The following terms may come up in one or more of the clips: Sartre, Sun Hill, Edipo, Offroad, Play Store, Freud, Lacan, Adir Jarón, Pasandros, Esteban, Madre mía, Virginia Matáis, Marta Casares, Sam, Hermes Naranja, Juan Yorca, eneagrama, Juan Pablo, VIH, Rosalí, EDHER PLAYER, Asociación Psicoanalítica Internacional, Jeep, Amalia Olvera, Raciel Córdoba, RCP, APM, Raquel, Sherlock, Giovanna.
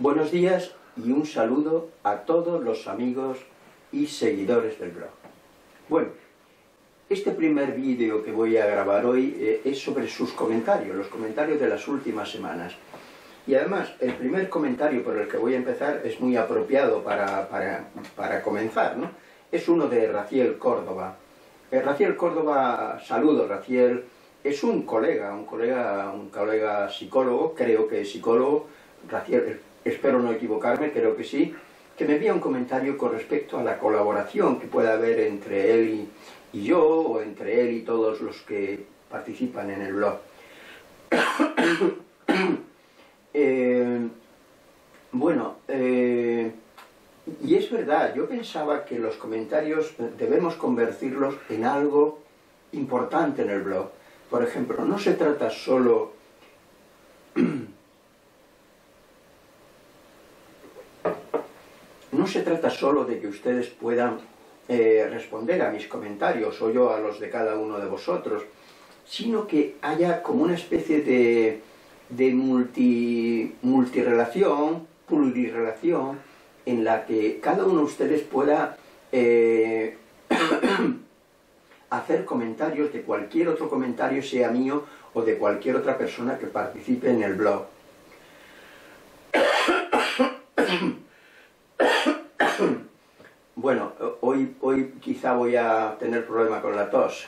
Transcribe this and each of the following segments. Buenos días y un saludo a todos los amigos y seguidores del blog. Bueno, este primer vídeo que voy a grabar hoy es sobre sus comentarios, los comentarios de las últimas semanas. Y además, el primer comentario por el que voy a empezar es muy apropiado para comenzar, ¿no? Es uno de Raciel Córdoba. Raciel Córdoba, saludo Raciel, es un colega psicólogo, creo que es psicólogo, Raciel, espero no equivocarme, creo que sí, que me envía un comentario con respecto a la colaboración que pueda haber entre él y yo, o entre él y todos los que participan en el blog. Y es verdad, yo pensaba que los comentarios debemos convertirlos en algo importante en el blog. Por ejemplo, no se trata solo... No se trata solo de que ustedes puedan responder a mis comentarios o yo a los de cada uno de vosotros, sino que haya como una especie de multirrelación, plurirrelación, en la que cada uno de ustedes pueda hacer comentarios de cualquier otro comentario, sea mío o de cualquier otra persona que participe en el blog. Bueno, hoy quizá voy a tener problema con la tos.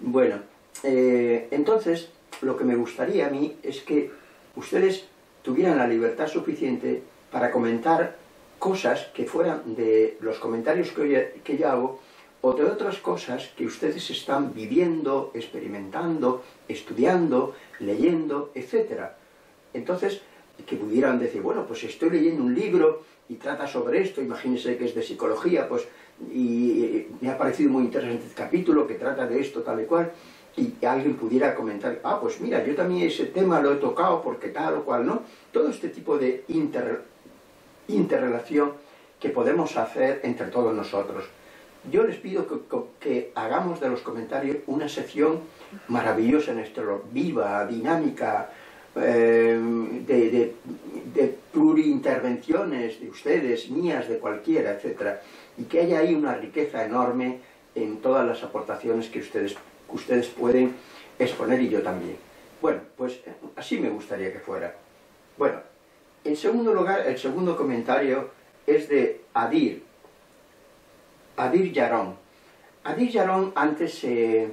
Bueno, entonces lo que me gustaría a mí es que ustedes tuvieran la libertad suficiente para comentar cosas que fueran de los comentarios que yo hago o de otras cosas que ustedes están viviendo, experimentando, estudiando, leyendo, etc. Entonces, que pudieran decir, bueno, pues estoy leyendo un libro y trata sobre esto, imagínense que es de psicología, pues, y me ha parecido muy interesante el capítulo que trata de esto tal y cual, y alguien pudiera comentar, ah, pues mira, yo también ese tema lo he tocado porque tal o cual, ¿no? Todo este tipo de interrelación que podemos hacer entre todos nosotros. Yo les pido que hagamos de los comentarios una sección maravillosa en este blog, viva, dinámica, de pluriintervenciones de ustedes, mías, de cualquiera, etc. Y que haya ahí una riqueza enorme en todas las aportaciones que ustedes pueden exponer y yo también. Bueno, pues así me gustaría que fuera. Bueno, en segundo lugar, el segundo comentario es de Adir Jarón. Adir Jarón antes se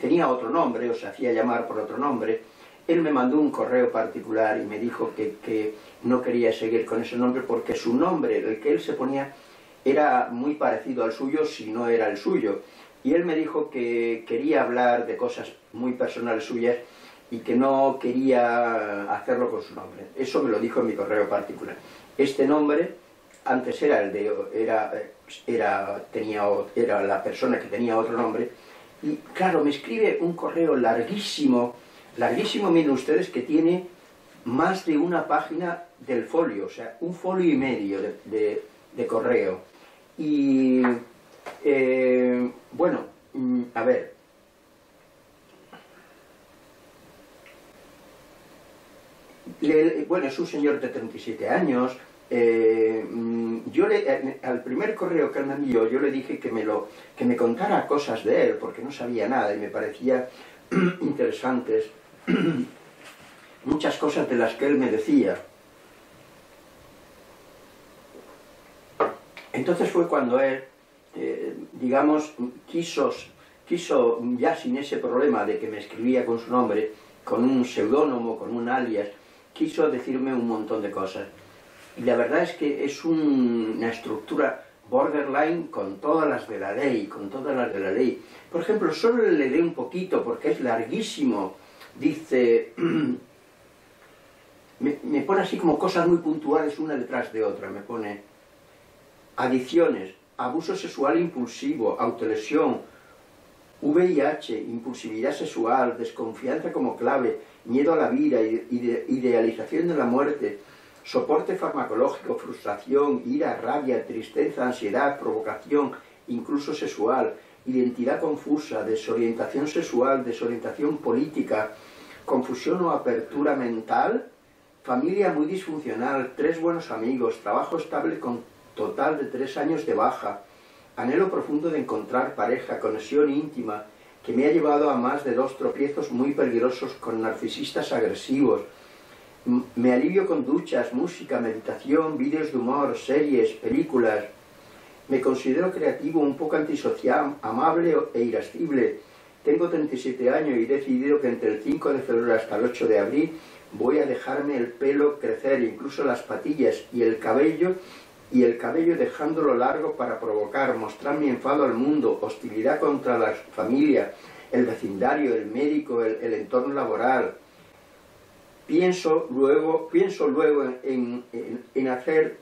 tenía otro nombre, o se hacía llamar por otro nombre. Él me mandó un correo particular y me dijo que no quería seguir con ese nombre porque su nombre, el que él se ponía, era muy parecido al suyo si no era el suyo. Y él me dijo que quería hablar de cosas muy personales suyas y que no quería hacerlo con su nombre. Eso me lo dijo en mi correo particular. Este nombre antes era el de... era la persona que tenía otro nombre, y claro, me escribe un correo larguísimo, larguísimo, miren ustedes, que tiene más de una página del folio, o sea, un folio y medio de correo. Y bueno, a ver, bueno, es un señor de 37 años. Al primer correo que él me envió, yo le dije que me contara cosas de él, porque no sabía nada y me parecía interesantes muchas cosas de las que él me decía. Entonces fue cuando él, digamos, quiso, ya sin ese problema de que me escribía con su nombre, con un seudónimo, con un alias, quiso decirme un montón de cosas. Y la verdad es que es una estructura borderline con todas las de la ley, con todas las de la ley. Por ejemplo, solo le leeré un poquito porque es larguísimo. Dice, me pone así como cosas muy puntuales una detrás de otra. Me pone adicciones, abuso sexual impulsivo, autolesión, VIH, impulsividad sexual, desconfianza como clave, miedo a la vida, idealización de la muerte, soporte farmacológico, frustración, ira, rabia, tristeza, ansiedad, provocación, incluso sexual, identidad confusa, desorientación sexual, desorientación política, confusión o apertura mental, Familia muy disfuncional, 3 buenos amigos, trabajo estable con total de 3 años de baja, anhelo profundo de encontrar pareja, conexión íntima, que me ha llevado a más de 2 tropiezos muy peligrosos con narcisistas agresivos. Me alivio con duchas, música, meditación, vídeos de humor, series, películas. Me considero creativo, un poco antisocial, amable e irascible. Tengo 37 años y he decidido que entre el 5 de febrero hasta el 8 de abril voy a dejarme el pelo crecer, incluso las patillas y el cabello dejándolo largo para provocar, mostrar mi enfado al mundo, hostilidad contra la familia, el vecindario, el médico, el entorno laboral. Pienso luego en hacer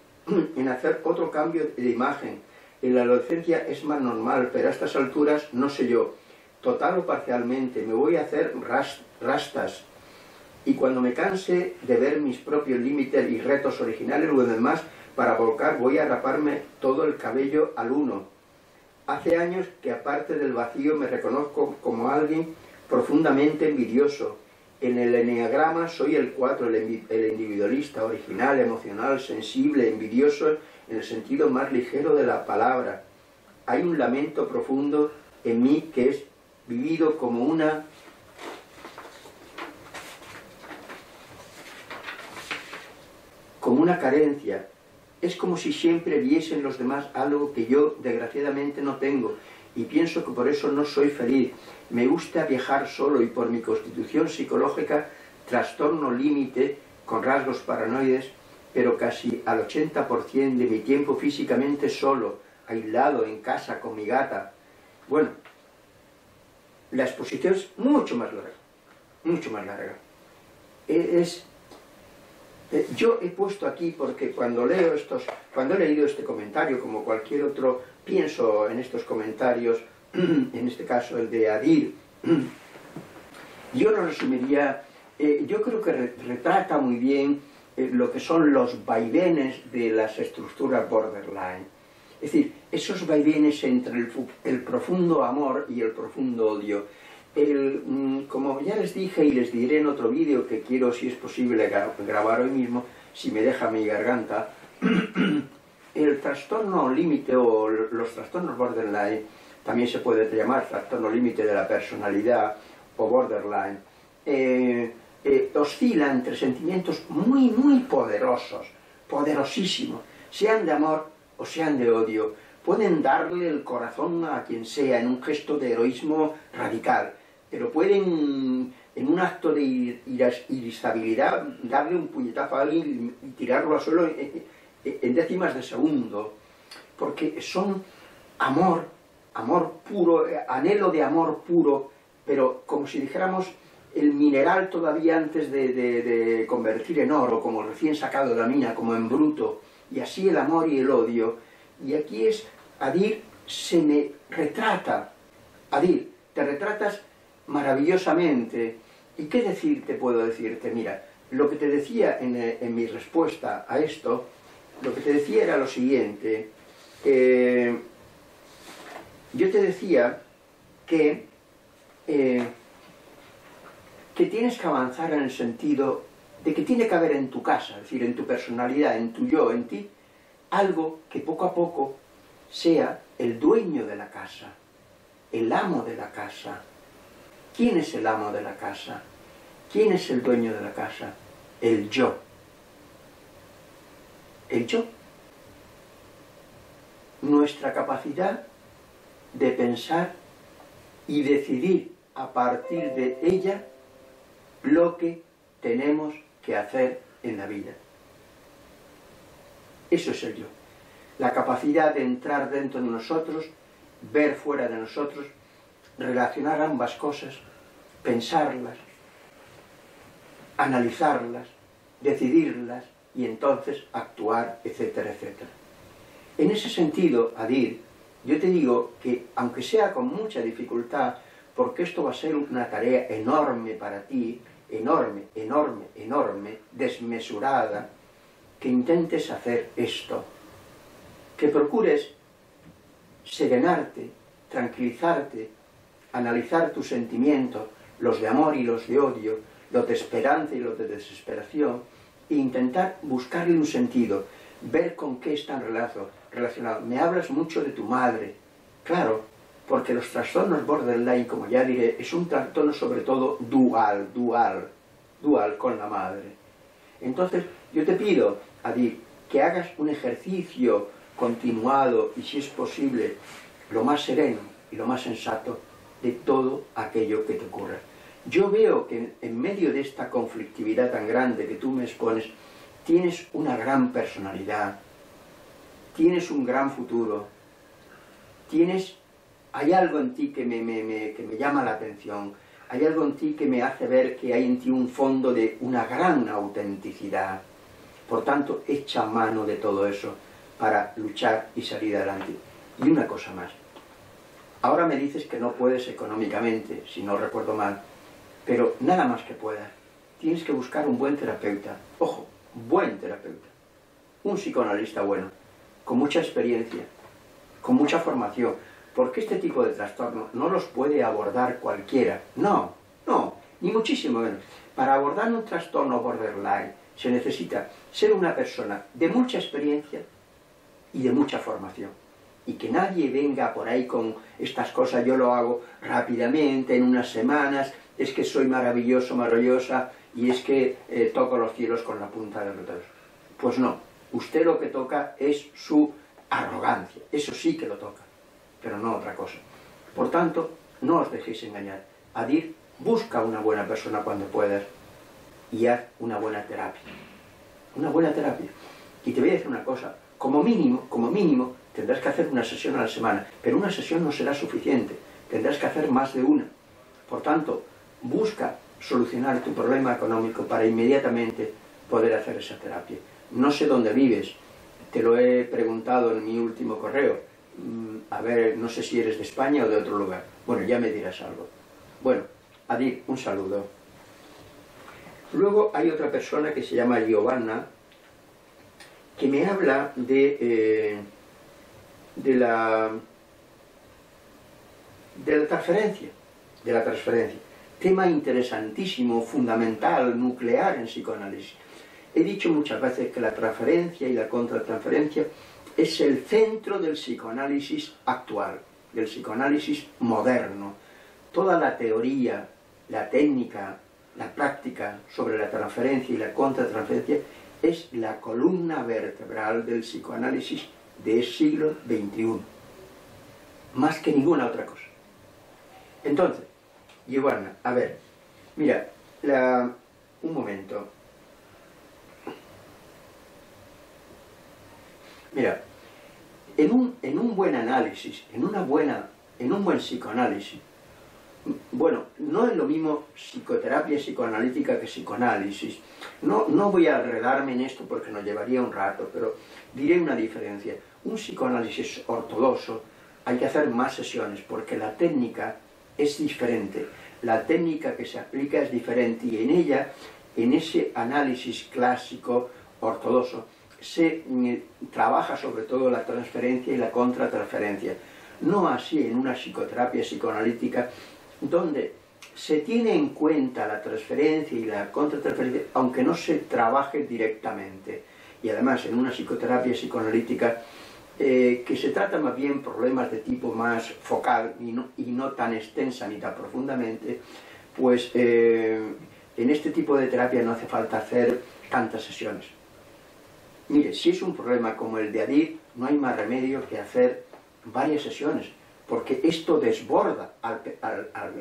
otro cambio de imagen. En la adolescencia es más normal, pero a estas alturas, no sé yo, total o parcialmente, me voy a hacer rastas. Y cuando me canse de ver mis propios límites y retos originales, lo demás, para volcar voy a raparme todo el cabello al 1. Hace años que aparte del vacío me reconozco como alguien profundamente envidioso. En el eneagrama soy el 4, el individualista, original, emocional, sensible, envidioso, en el sentido más ligero de la palabra. Hay un lamento profundo en mí que es vivido como una carencia. Es como si siempre viesen los demás algo que yo, desgraciadamente, no tengo, y pienso que por eso no soy feliz. Me gusta viajar solo y por mi constitución psicológica, trastorno límite, con rasgos paranoides, pero casi al 80% de mi tiempo físicamente solo, aislado, en casa, con mi gata. Bueno, la exposición es mucho más larga, mucho más larga. Yo he puesto aquí porque cuando he leído este comentario, como cualquier otro, pienso en estos comentarios, en este caso el de Adir. Yo lo resumiría, yo creo que retrata muy bien lo que son los vaivenes de las estructuras borderline. Es decir, esos vaivenes entre el profundo amor y el profundo odio. Como ya les dije y les diré en otro vídeo que quiero, si es posible, grabar hoy mismo, si me deja mi garganta, el trastorno límite o los trastornos borderline, también se puede llamar trastorno límite de la personalidad o borderline, oscila entre sentimientos muy, muy poderosos, poderosísimos, sean de amor o sean de odio. Pueden darle el corazón a quien sea en un gesto de heroísmo radical, pero pueden, en un acto de irascibilidad, darle un puñetazo a alguien y tirarlo al suelo en décimas de segundo, porque son amor puro, anhelo de amor puro, pero como si dijéramos el mineral todavía antes de convertir en oro, como recién sacado de la mina, como en bruto, y así el amor y el odio. Y aquí es, Adir se me retrata. Adir, te retratas maravillosamente. ¿Y qué decirte puedo decirte? Mira, lo que te decía en mi respuesta a esto, lo que te decía era lo siguiente. Yo te decía que tienes que avanzar en el sentido de que tiene que haber en tu casa, es decir, en tu personalidad, en tu yo, en ti, algo que poco a poco sea el dueño de la casa, el amo de la casa. ¿Quién es el amo de la casa? ¿Quién es el dueño de la casa? El yo. El yo. Nuestra capacidad de pensar y decidir a partir de ella lo que tenemos que hacer en la vida. Eso es el yo. La capacidad de entrar dentro de nosotros, ver fuera de nosotros, relacionar ambas cosas, pensarlas, analizarlas, decidirlas y entonces actuar, etcétera, etcétera. En ese sentido, Adir, yo te digo que, aunque sea con mucha dificultad, porque esto va a ser una tarea enorme para ti, enorme, enorme, enorme, desmesurada, que intentes hacer esto, que procures serenarte, tranquilizarte, analizar tus sentimientos, los de amor y los de odio, los de esperanza y los de desesperación, e intentar buscarle un sentido, ver con qué están relacionados. Me hablas mucho de tu madre, claro, porque los trastornos borderline, como ya diré, es un trastorno sobre todo dual con la madre. Entonces, yo te pido, Adir, que hagas un ejercicio continuado y, si es posible, lo más sereno y lo más sensato de todo aquello que te ocurra. Yo veo que en medio de esta conflictividad tan grande que tú me expones, tienes una gran personalidad, tienes un gran futuro, hay algo en ti que me llama la atención, hay algo en ti que me hace ver que hay en ti un fondo de una gran autenticidad. Por tanto, echa mano de todo eso para luchar y salir adelante. Y una cosa más. Ahora me dices que no puedes económicamente, si no recuerdo mal, pero nada más que puedas. Tienes que buscar un buen terapeuta. Ojo, buen terapeuta. Un psicoanalista bueno, con mucha experiencia, con mucha formación, porque este tipo de trastorno no los puede abordar cualquiera. No, no, ni muchísimo menos. Para abordar un trastorno borderline se necesita ser una persona de mucha experiencia y de mucha formación. Y que nadie venga por ahí con estas cosas, yo lo hago rápidamente, en unas semanas, es que soy maravilloso, maravillosa, y es que toco los cielos con la punta de los dedos. Pues no, usted lo que toca es su arrogancia, eso sí que lo toca, pero no otra cosa. Por tanto, no os dejéis engañar. Adir, busca una buena persona cuando puedas y haz una buena terapia. Una buena terapia. Y te voy a decir una cosa, como mínimo, tendrás que hacer una sesión a la semana, pero una sesión no será suficiente, tendrás que hacer más de una. Por tanto, busca solucionar tu problema económico para inmediatamente poder hacer esa terapia. No sé dónde vives, te lo he preguntado en mi último correo, a ver, no sé si eres de España o de otro lugar. Bueno, ya me dirás algo. Bueno, Adir, un saludo. Luego hay otra persona que se llama Giovanna, que me habla de la transferencia. Tema interesantísimo, fundamental, nuclear en psicoanálisis. He dicho muchas veces que la transferencia y la contratransferencia es el centro del psicoanálisis actual, del psicoanálisis moderno. Toda la teoría, la técnica, la práctica sobre la transferencia y la contratransferencia es la columna vertebral del psicoanálisis del siglo XXI, más que ninguna otra cosa. Entonces, Giovanna, a ver, mira, un momento. Mira, en un buen análisis, en un buen psicoanálisis, bueno, no es lo mismo psicoterapia psicoanalítica que psicoanálisis. No voy a enredarme en esto porque nos llevaría un rato, pero diré una diferencia. Un psicoanálisis ortodoxo hay que hacer más sesiones porque la técnica es diferente. La técnica que se aplica es diferente y en ella, en ese análisis clásico ortodoxo, se trabaja sobre todo la transferencia y la contratransferencia. No así en una psicoterapia psicoanalítica donde se tiene en cuenta la transferencia y la contratransferencia aunque no se trabaje directamente. Y además en una psicoterapia psicoanalítica que se trata más bien problemas de tipo más focal y no tan extensa ni tan profundamente, pues en este tipo de terapia no hace falta hacer tantas sesiones. Mire, si es un problema como el de Adir, no hay más remedio que hacer varias sesiones, porque esto desborda al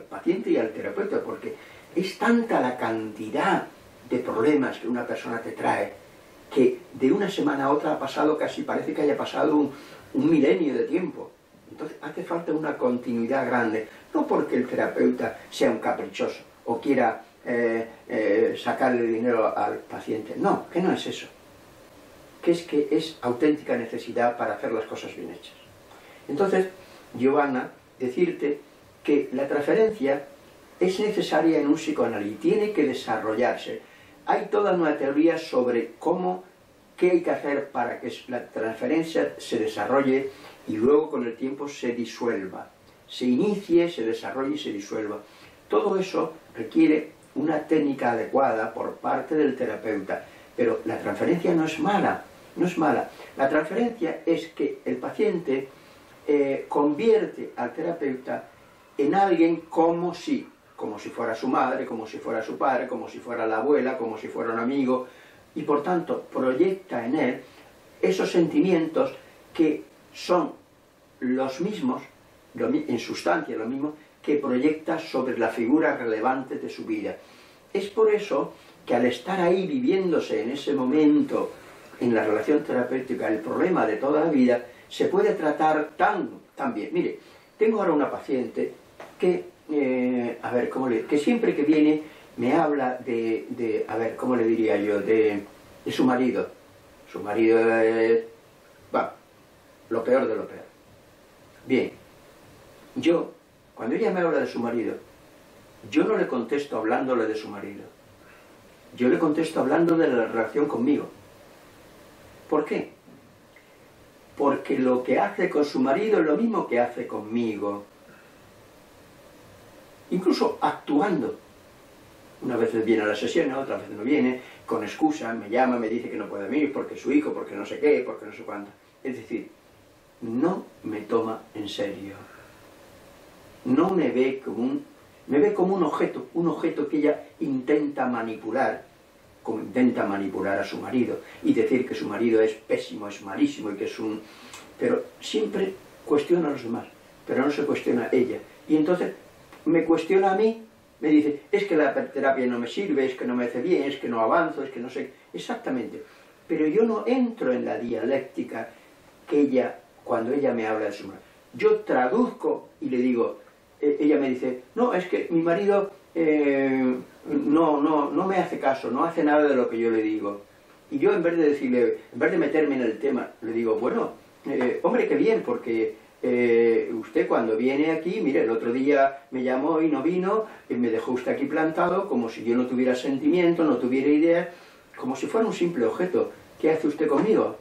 paciente y al terapeuta, porque es tanta la cantidad de problemas que una persona te trae, que de una semana a otra ha pasado casi, parece que haya pasado un milenio de tiempo. Entonces hace falta una continuidad grande, no porque el terapeuta sea un caprichoso o quiera sacarle dinero al paciente, no, que no es eso. Que es auténtica necesidad para hacer las cosas bien hechas. Entonces, Giovanna, decirte que la transferencia es necesaria en un psicoanálisis, tiene que desarrollarse. Hay toda una teoría sobre qué hay que hacer para que la transferencia se desarrolle y luego con el tiempo se disuelva. Se inicie, se desarrolle y se disuelva. Todo eso requiere una técnica adecuada por parte del terapeuta. Pero la transferencia no es mala, no es mala. La transferencia es que el paciente convierte al terapeuta en alguien como si fuera su madre, como si fuera su padre, como si fuera la abuela, como si fuera un amigo, y por tanto proyecta en él esos sentimientos que son los mismos, en sustancia lo mismo, que proyecta sobre las figuras relevantes de su vida. Es por eso que al estar ahí viviéndose en ese momento, en la relación terapéutica, el problema de toda la vida, se puede tratar tan bien. Mire, tengo ahora una paciente que, que siempre que viene me habla de ¿cómo le diría yo? De su marido. Su marido es, lo peor de lo peor. Bien, yo, cuando ella me habla de su marido, yo no le contesto hablándole de su marido. Yo le contesto hablando de la relación conmigo. ¿Por qué? Porque lo que hace con su marido es lo mismo que hace conmigo. Incluso actuando. Una vez viene a la sesión, otra vez no viene, con excusas, me llama, me dice que no puede venir porque su hijo, porque no sé qué, porque no sé cuánto. Es decir, no me toma en serio. No me ve como un objeto, que ella intenta manipular, como intenta manipular a su marido, y decir que su marido es pésimo, es malísimo, y que es un... Pero siempre cuestiona a los demás, pero no se cuestiona a ella. Y entonces me cuestiona a mí, me dice, es que la terapia no me sirve, es que no me hace bien, es que no avanzo, es que no sé... Exactamente. Pero yo no entro en la dialéctica que ella, cuando ella me habla de su marido. Yo traduzco y le digo... Ella me dice, no, es que mi marido no me hace caso, no hace nada de lo que yo le digo. Y yo en vez de decirle, en vez de meterme en el tema, le digo, bueno, hombre, qué bien, porque usted cuando viene aquí, mire, el otro día me llamó y no vino, y me dejó usted aquí plantado, como si yo no tuviera sentimiento, no tuviera idea, como si fuera un simple objeto. ¿Qué hace usted conmigo?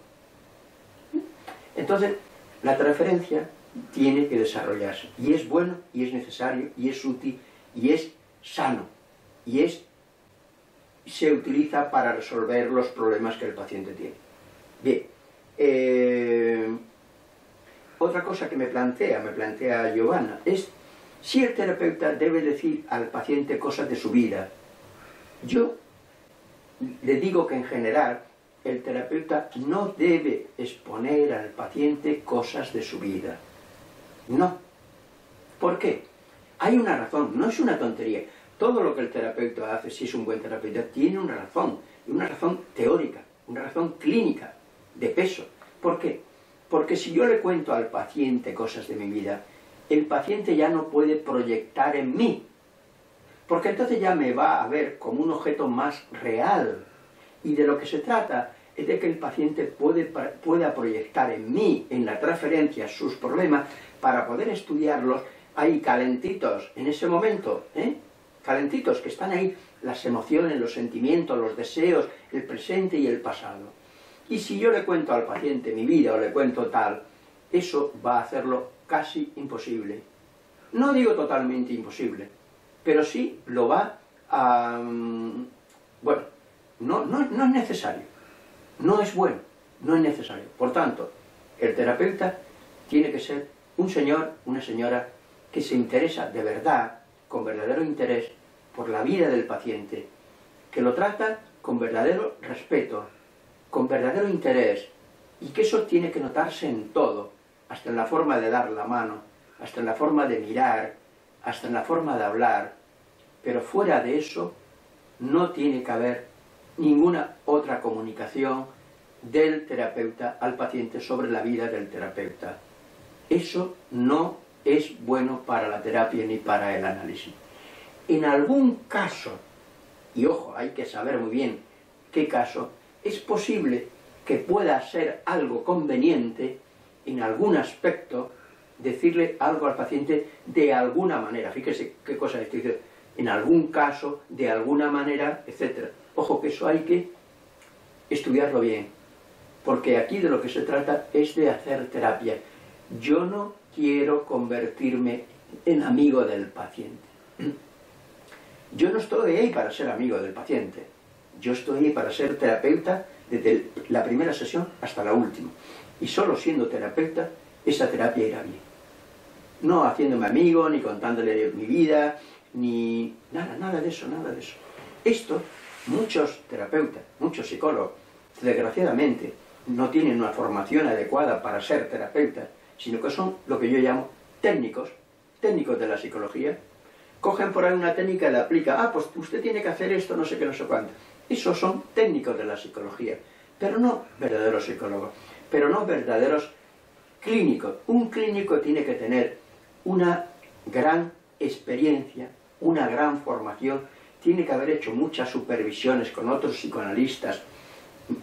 Entonces, la transferencia tiene que desarrollarse, y es bueno, y es necesario, y es útil, y es sano, y se utiliza para resolver los problemas que el paciente tiene. Bien, otra cosa que me plantea Giovanna, es si el terapeuta debe decir al paciente cosas de su vida. Yo le digo que en general el terapeuta no debe exponer al paciente cosas de su vida. No. ¿Por qué? Hay una razón, no es una tontería. Todo lo que el terapeuta hace, si es un buen terapeuta, tiene una razón teórica, una razón clínica, de peso. ¿Por qué? Porque si yo le cuento al paciente cosas de mi vida, el paciente ya no puede proyectar en mí, porque entonces ya me va a ver como un objeto más real. Y de lo que se trata es de que el paciente pueda proyectar en mí, en la transferencia, sus problemas, para poder estudiarlos ahí calentitos, en ese momento, calentitos, que están ahí las emociones, los sentimientos, los deseos, el presente y el pasado. Y si yo le cuento al paciente mi vida o le cuento tal, eso va a hacerlo casi imposible. No digo totalmente imposible, pero sí lo va a... Bueno, no es necesario, no es bueno, no es necesario. Por tanto, el terapeuta tiene que ser un señor, una señora, que se interesa de verdad, con verdadero interés, por la vida del paciente, que lo trata con verdadero respeto, con verdadero interés, y que eso tiene que notarse en todo, hasta en la forma de dar la mano, hasta en la forma de mirar, hasta en la forma de hablar. Pero fuera de eso, no tiene que haber ninguna otra comunicación del terapeuta al paciente sobre la vida del terapeuta. Eso no es bueno para la terapia ni para el análisis. En algún caso, y ojo, hay que saber muy bien qué caso, es posible que pueda ser algo conveniente, en algún aspecto, decirle algo al paciente de alguna manera. Fíjese qué cosa estoy diciendo. En algún caso, de alguna manera, etc. Ojo, que eso hay que estudiarlo bien, porque aquí de lo que se trata es de hacer terapia. Yo no quiero convertirme en amigo del paciente. Yo no estoy ahí para ser amigo del paciente. Yo estoy ahí para ser terapeuta desde la primera sesión hasta la última. Y solo siendo terapeuta, esa terapia irá bien. No haciéndome amigo, ni contándole mi vida, ni nada, nada de eso, nada de eso. Esto, muchos terapeutas, muchos psicólogos, desgraciadamente, no tienen una formación adecuada para ser terapeutas, sino que son lo que yo llamo técnicos, técnicos de la psicología. Cogen por ahí una técnica y la aplican. Ah, pues usted tiene que hacer esto, no sé qué, no sé cuánto. Esos son técnicos de la psicología, pero no verdaderos psicólogos, pero no verdaderos clínicos. Un clínico tiene que tener una gran experiencia, una gran formación, tiene que haber hecho muchas supervisiones con otros psicoanalistas,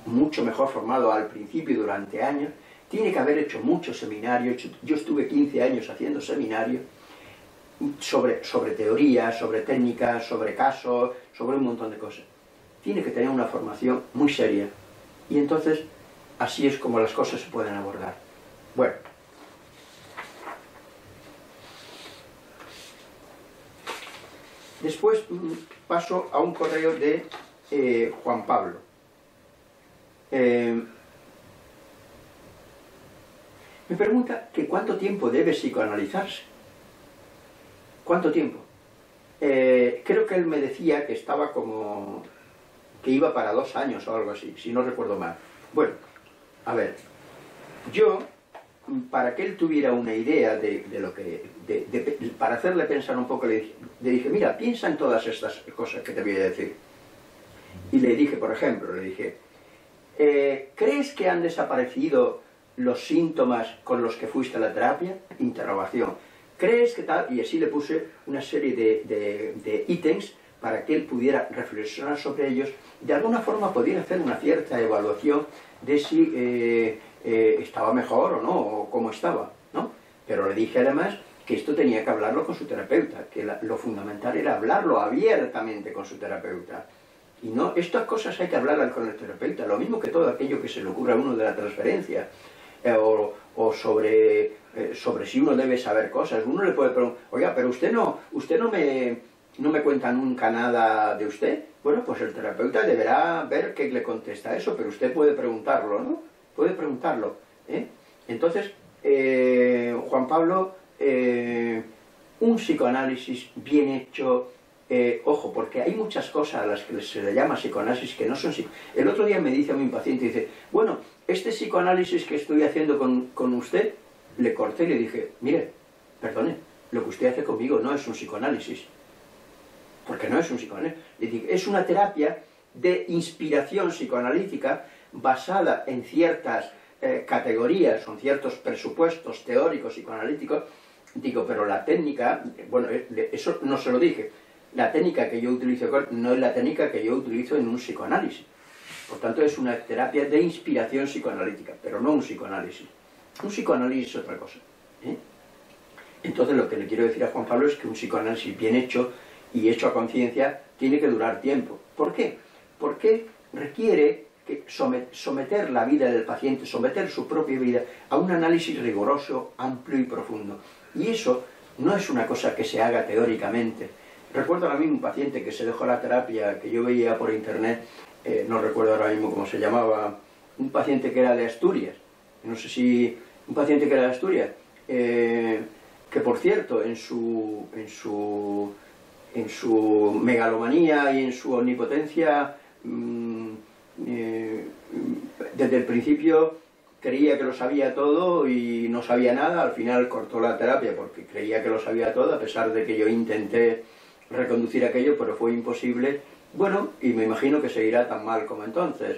mucho mejor formado al principio y durante años, tiene que haber hecho muchos seminarios. Yo estuve 15 años haciendo seminarios sobre teorías, sobre técnicas, sobre casos, sobre un montón de cosas. Tiene que tener una formación muy seria. Y entonces, así es como las cosas se pueden abordar. Bueno. Después paso a un correo de Juan Pablo. Me pregunta que cuánto tiempo debe psicoanalizarse. ¿Cuánto tiempo? Creo que él me decía que estaba como... que iba para 2 años o algo así, si no recuerdo mal. Bueno, a ver, yo, para que él tuviera una idea de lo que... para hacerle pensar un poco, le dije, mira, piensa en todas estas cosas que te voy a decir. Y le dije, por ejemplo, le dije, ¿crees que han desaparecido los síntomas con los que fuiste a la terapia? Interrogación. ¿Crees que tal? Y así le puse una serie de ítems para que él pudiera reflexionar sobre ellos. De alguna forma pudiera hacer una cierta evaluación de si estaba mejor o no, o cómo estaba, ¿no? Pero le dije además que esto tenía que hablarlo con su terapeuta, que lo fundamental era hablarlo abiertamente con su terapeuta. Y no, estas cosas hay que hablarlas con el terapeuta, lo mismo que todo aquello que se le ocurra a uno de la transferencia, o sobre si uno debe saber cosas. Uno le puede preguntar, oiga, pero usted no me cuenta nunca nada de usted. Bueno, pues el terapeuta deberá ver qué le contesta eso, pero usted puede preguntarlo, ¿no? Puede preguntarlo, ¿eh? Entonces, Juan Pablo, un psicoanálisis bien hecho, ojo, porque hay muchas cosas a las que se le llama psicoanálisis que no son psicoanálisis. El otro día me dice a mi paciente, dice, bueno, este psicoanálisis que estoy haciendo con usted, le corté y le dije, mire, perdone, lo que usted hace conmigo no es un psicoanálisis. Porque no es un psicoanálisis. Le digo, es una terapia de inspiración psicoanalítica basada en ciertas categorías, son ciertos presupuestos teóricos psicoanalíticos. Digo, pero la técnica, bueno, eso no se lo dije. La técnica que yo utilizo no es la técnica que yo utilizo en un psicoanálisis. Por tanto, es una terapia de inspiración psicoanalítica, pero no un psicoanálisis. Un psicoanálisis es otra cosa, ¿eh? Entonces, lo que le quiero decir a Juan Pablo es que un psicoanálisis bien hecho y hecho a conciencia tiene que durar tiempo. ¿Por qué? Porque requiere que someter la vida del paciente, someter su propia vida a un análisis riguroso, amplio y profundo. Y eso no es una cosa que se haga teóricamente. Recuerdo ahora mismo un paciente que se dejó la terapia, que yo veía por internet, no recuerdo ahora mismo cómo se llamaba, un paciente que era de Asturias, no sé si... un paciente que era de Asturias, que por cierto, en su megalomanía y en su omnipotencia, desde el principio creía que lo sabía todo y no sabía nada. Al final cortó la terapia porque creía que lo sabía todo, a pesar de que yo intenté reconducir aquello, pero fue imposible. Bueno, y me imagino que seguirá tan mal como entonces.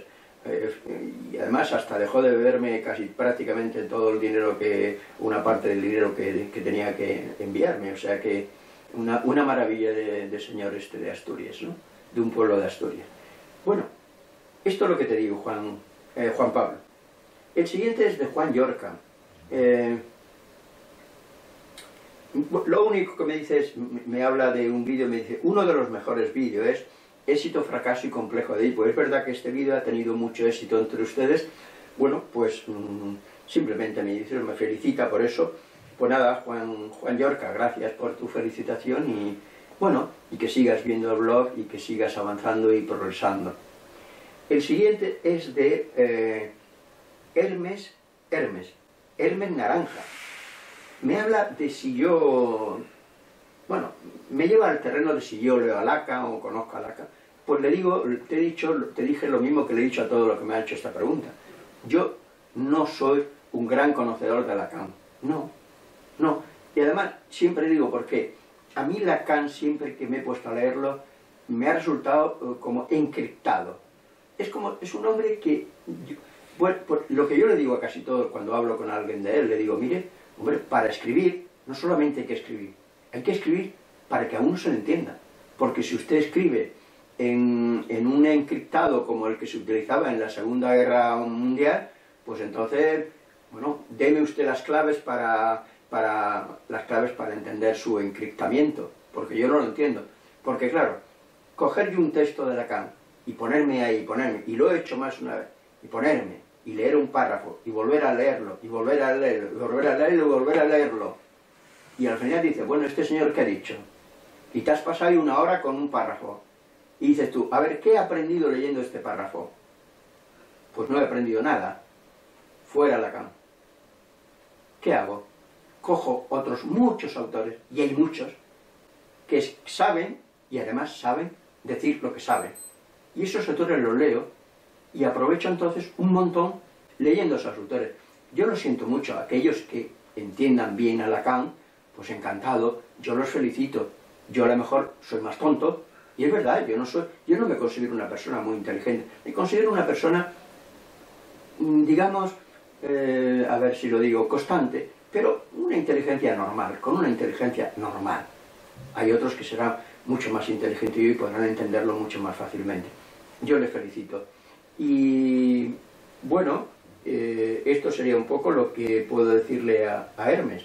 Y además hasta dejó de beberme casi prácticamente todo el dinero, una parte del dinero que tenía que enviarme. O sea que una maravilla de señor este de Asturias, ¿no? De un pueblo de Asturias. Bueno, esto es lo que te digo, Juan Pablo. El siguiente es de Juan Yorca. Lo único que me dice es, me habla de un vídeo, me dice, uno de los mejores vídeos es éxito, fracaso y complejo de Edipo. Es verdad que este vídeo ha tenido mucho éxito entre ustedes. Bueno, pues simplemente me dice, me felicita por eso. Pues nada, Juan Yorca, gracias por tu felicitación y bueno, y que sigas viendo el blog y que sigas avanzando y progresando. El siguiente es de Hermes Naranja. Me habla de si yo... Bueno, me lleva al terreno de si yo leo a Lacan o conozco a Lacan. Pues le digo, te dije lo mismo que le he dicho a todos los que me han hecho esta pregunta. Yo no soy un gran conocedor de Lacan. No, no. Y además, siempre digo por qué. A mí Lacan, siempre que me he puesto a leerlo, me ha resultado como encriptado. Es un hombre que... Bueno, pues lo que yo le digo a casi todos cuando hablo con alguien de él, le digo, mire, hombre, para escribir, no solamente hay que escribir para que a uno se le entienda. Porque si usted escribe en un encriptado como el que se utilizaba en la Segunda Guerra Mundial, pues entonces, bueno, deme usted las claves para entender su encriptamiento, porque yo no lo entiendo. Porque claro, coger yo un texto de Lacan y ponerme ahí, y lo he hecho más una vez, y ponerme, y leer un párrafo, y volver a leerlo, y volver a leerlo, y volver a leerlo, y volver a leerlo. Y al final dice, bueno, este señor ¿qué ha dicho? Y te has pasado ahí una hora con un párrafo. Y dices tú, a ver, ¿qué he aprendido leyendo este párrafo? Pues no he aprendido nada. Fuera Lacan. ¿Qué hago? Cojo otros muchos autores, y hay muchos, que saben, y además saben, decir lo que saben. Y esos autores los leo, y aprovecho entonces un montón leyendo esos autores. Yo lo siento mucho, aquellos que entiendan bien a Lacan, pues encantado, yo los felicito. Yo a lo mejor soy más tonto, y es verdad, yo no me considero una persona muy inteligente, me considero una persona, digamos, a ver si lo digo, constante, pero una inteligencia normal, con una inteligencia normal. Hay otros que serán mucho más inteligentes y podrán entenderlo mucho más fácilmente. Yo les felicito. Y bueno, esto sería un poco lo que puedo decirle a Hermes.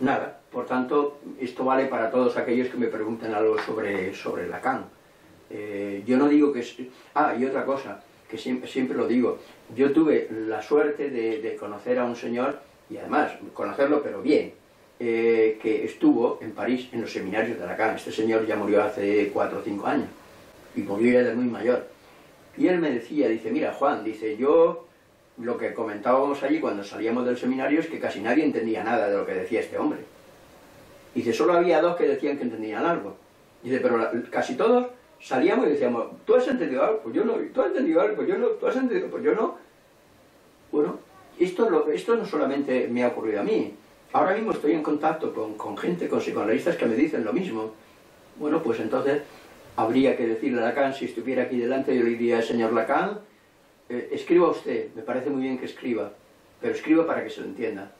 Nada. Por tanto, esto vale para todos aquellos que me pregunten algo sobre Lacan. Yo no digo que... Ah, y otra cosa, que siempre lo digo. Yo tuve la suerte de conocer a un señor, y además, conocerlo pero bien, que estuvo en París en los seminarios de Lacan. Este señor ya murió hace 4 o 5 años, y murió ya de muy mayor. Y él me decía, dice, mira Juan, dice, yo... Lo que comentábamos allí cuando salíamos del seminario es que casi nadie entendía nada de lo que decía este hombre. Dice, solo había 2 que decían que entendían algo. Dice, pero casi todos salíamos y decíamos, ¿tú has entendido algo? Pues yo no. ¿Tú has entendido algo? Pues yo no. ¿Tú has entendido? Pues yo no. Bueno, esto no solamente me ha ocurrido a mí. Ahora mismo estoy en contacto con gente, con psicoanalistas que me dicen lo mismo. Bueno, pues entonces habría que decirle a Lacan, si estuviera aquí delante, yo le diría, señor Lacan, escriba usted, me parece muy bien que escriba, pero escriba para que se lo entienda.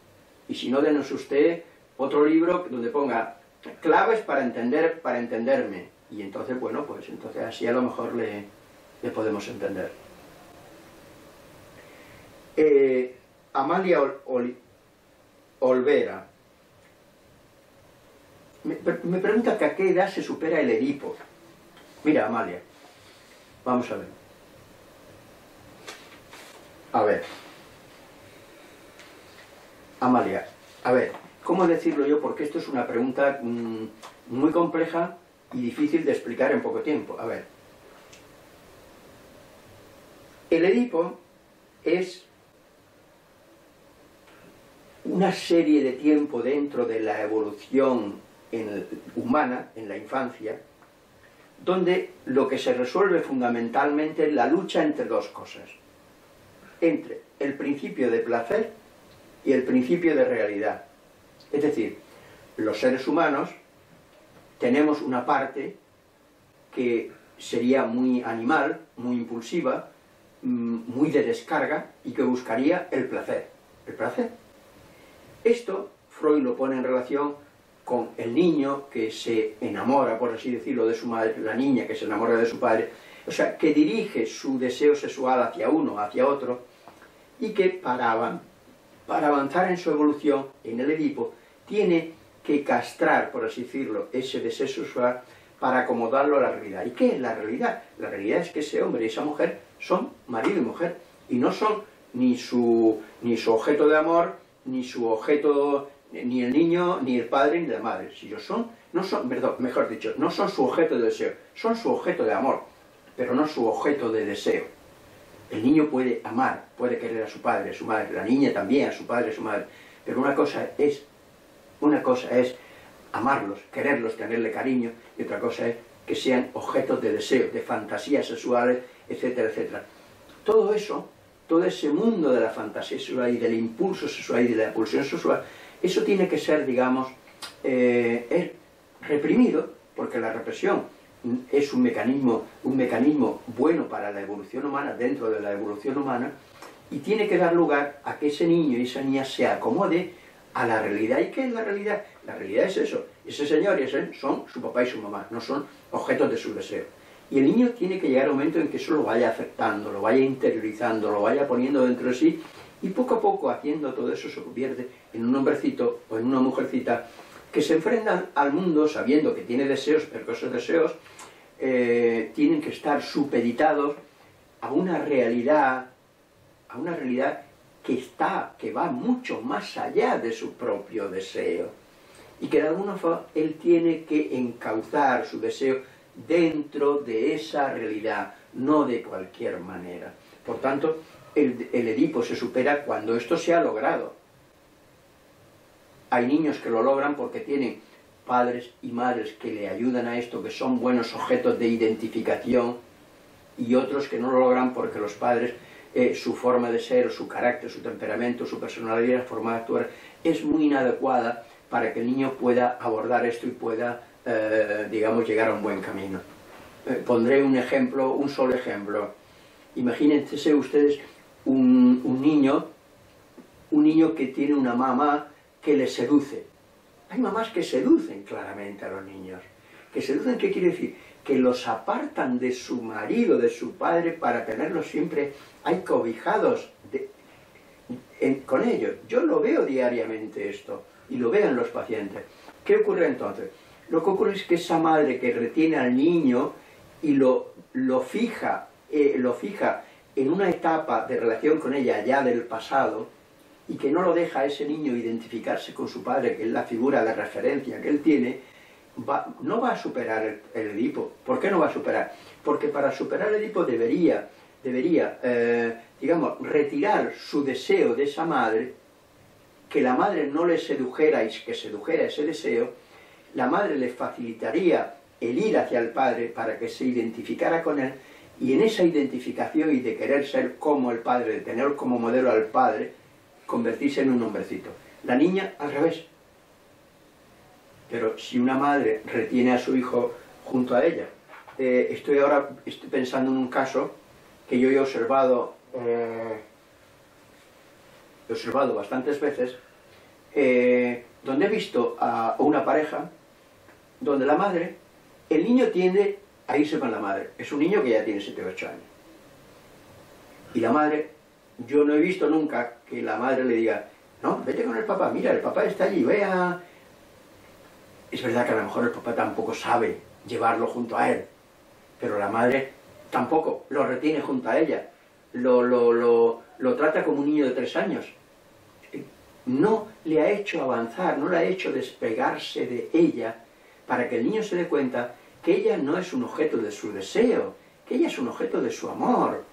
Y si no, denos usted... otro libro donde ponga claves para entenderme. Y entonces, bueno, pues entonces así a lo mejor le podemos entender. Amalia Olvera. Me pregunta que a qué edad se supera el Edipo. Mira, Amalia, vamos a ver. A ver. Amalia, a ver. ¿Cómo decirlo yo? Porque esto es una pregunta muy compleja y difícil de explicar en poco tiempo. A ver. El Edipo es una serie de tiempo dentro de la evolución humana, en la infancia, donde lo que se resuelve fundamentalmente es la lucha entre dos cosas. Entre el principio de placer y el principio de realidad. Es decir, los seres humanos tenemos una parte que sería muy animal, muy impulsiva, muy de descarga y que buscaría el placer. ¿El placer? Esto Freud lo pone en relación con el niño que se enamora, por así decirlo, de su madre, la niña que se enamora de su padre, o sea, que dirige su deseo sexual hacia uno, hacia otro, y que para avanzar en su evolución, en el Edipo, tiene que castrar, por así decirlo, ese deseo sexual para acomodarlo a la realidad. ¿Y qué es la realidad? La realidad es que ese hombre y esa mujer son marido y mujer, y no son ni su objeto de amor, ni el niño, ni el padre, ni la madre. Si ellos son, no son, perdón, mejor dicho, no son su objeto de deseo, son su objeto de amor. pero no su objeto de deseo. El niño puede amar, puede querer a su padre, a su madre, la niña también, a su padre, a su madre, pero una cosa es amarlos, quererlos, tenerle cariño, y otra cosa es que sean objetos de deseo, de fantasías sexuales, etcétera, etcétera. Todo eso, todo ese mundo de la fantasía sexual y del impulso sexual y de la pulsión sexual, eso tiene que ser, digamos, reprimido, porque la represión es un mecanismo bueno para la evolución humana, dentro de la evolución humana, y tiene que dar lugar a que ese niño y esa niña se acomode a la realidad. ¿Y qué es la realidad? La realidad es eso. Ese señor y ese son su papá y su mamá, no son objetos de su deseo. Y el niño tiene que llegar a un momento en que eso lo vaya afectando, lo vaya interiorizando, lo vaya poniendo dentro de sí, y poco a poco, haciendo todo eso, se convierte en un hombrecito o en una mujercita que se enfrentan al mundo sabiendo que tiene deseos, pero que esos deseos tienen que estar supeditados a una realidad que va mucho más allá de su propio deseo, y que de alguna forma él tiene que encauzar su deseo dentro de esa realidad, no de cualquier manera. Por tanto, el Edipo se supera cuando esto se ha logrado. Hay niños que lo logran porque tienen padres y madres que le ayudan a esto, que son buenos objetos de identificación, y otros que no lo logran porque los padres, su forma de ser, su carácter, su temperamento, su personalidad, su forma de actuar, es muy inadecuada para que el niño pueda abordar esto y pueda, digamos, llegar a un buen camino. Pondré un ejemplo, un solo ejemplo. Imagínense ustedes un niño que tiene una mamá que le seduce. Hay mamás que seducen claramente a los niños. ¿Que seducen qué quiere decir? Que los apartan de su marido, de su padre, para tenerlos siempre ahí cobijados con ellos. Yo lo veo diariamente esto, y lo veo en los pacientes. ¿Qué ocurre entonces? Lo que ocurre es que esa madre que retiene al niño y lo fija en una etapa de relación con ella ya del pasado, y que no lo deja a ese niño identificarse con su padre, que es la figura de referencia que él tiene, no va a superar el Edipo. ¿Por qué no va a superar? Porque para superar el Edipo debería digamos, retirar su deseo de esa madre, que la madre no le sedujera y que sedujera ese deseo. La madre le facilitaría el ir hacia el padre para que se identificara con él, y en esa identificación y de querer ser como el padre, de tener como modelo al padre, convertirse en un hombrecito. La niña al revés. Pero si una madre retiene a su hijo junto a ella, estoy pensando en un caso que yo he observado bastantes veces, donde he visto a una pareja donde la madre, el niño tiende a irse con la madre. Es un niño que ya tiene 7 o 8 años. Y la madre, yo no he visto nunca que la madre le diga, no, vete con el papá, mira, el papá está allí, vea. Es verdad que a lo mejor el papá tampoco sabe llevarlo junto a él, pero la madre tampoco, lo retiene junto a ella, lo trata como un niño de 3 años. No le ha hecho avanzar, no le ha hecho despegarse de ella, para que el niño se dé cuenta que ella no es un objeto de su deseo, que ella es un objeto de su amor,